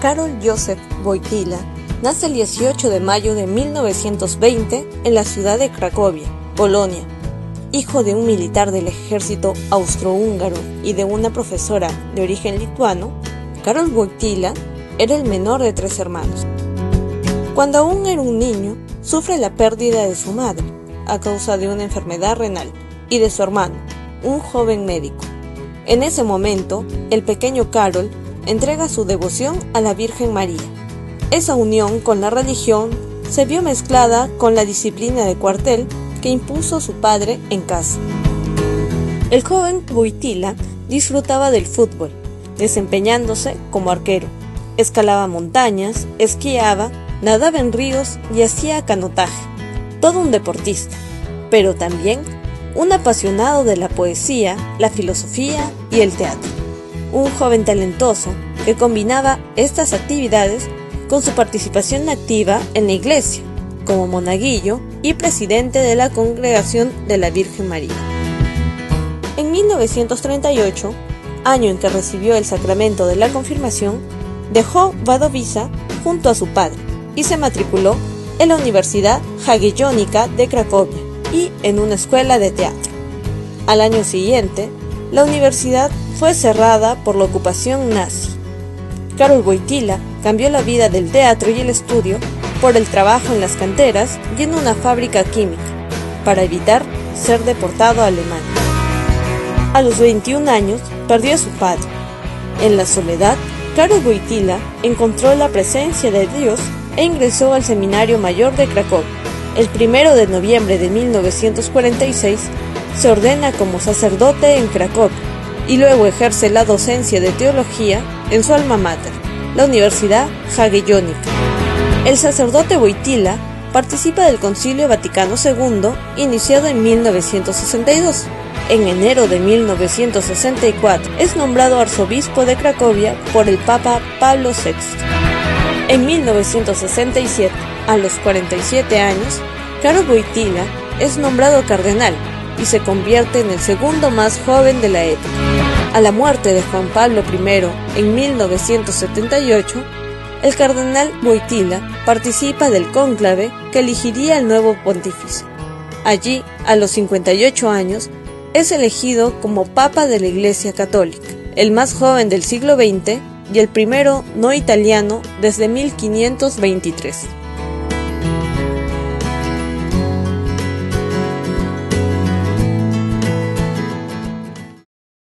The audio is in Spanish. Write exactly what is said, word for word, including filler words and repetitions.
Karol Joseph Wojtyla nace el dieciocho de mayo de mil novecientos veinte en la ciudad de Cracovia, Polonia. Hijo de un militar del ejército austrohúngaro y de una profesora de origen lituano, Karol Wojtyla era el menor de tres hermanos. Cuando aún era un niño, sufre la pérdida de su madre a causa de una enfermedad renal y de su hermano, un joven médico. En ese momento, el pequeño Karol entrega su devoción a la Virgen María. Esa unión con la religión se vio mezclada con la disciplina de cuartel que impuso su padre en casa. El joven Wojtyla disfrutaba del fútbol, desempeñándose como arquero. Escalaba montañas, esquiaba, nadaba en ríos y hacía canotaje. Todo un deportista, pero también un apasionado de la poesía, la filosofía y el teatro. Un joven talentoso que combinaba estas actividades con su participación activa en la iglesia, como monaguillo y presidente de la Congregación de la Virgen María. En mil novecientos treinta y ocho, año en que recibió el sacramento de la confirmación, dejó Wadowice junto a su padre y se matriculó en la Universidad Jagellónica de Cracovia y en una escuela de teatro. Al año siguiente, la universidad fue cerrada por la ocupación nazi. Karol Wojtyla cambió la vida del teatro y el estudio por el trabajo en las canteras y en una fábrica química, para evitar ser deportado a Alemania. A los veintiún años, perdió a su padre. En la soledad, Karol Wojtyla encontró la presencia de Dios e ingresó al Seminario Mayor de Cracovia. El primero de noviembre de mil novecientos cuarenta y seis se ordena como sacerdote en Cracovia y luego ejerce la docencia de teología en su alma mater, la Universidad Jagellónica. El sacerdote Wojtyla participa del Concilio Vaticano segundo, iniciado en mil novecientos sesenta y dos. En enero de mil novecientos sesenta y cuatro es nombrado arzobispo de Cracovia por el Papa Pablo sexto. En mil novecientos sesenta y siete, a los cuarenta y siete años, Karol Wojtyla es nombrado cardenal y se convierte en el segundo más joven de la época. A la muerte de Juan Pablo primero en mil novecientos setenta y ocho, el cardenal Wojtyla participa del cónclave que elegiría al nuevo pontífice. Allí, a los cincuenta y ocho años, es elegido como Papa de la Iglesia Católica, el más joven del siglo veinte y el primero no italiano desde mil quinientos veintitrés.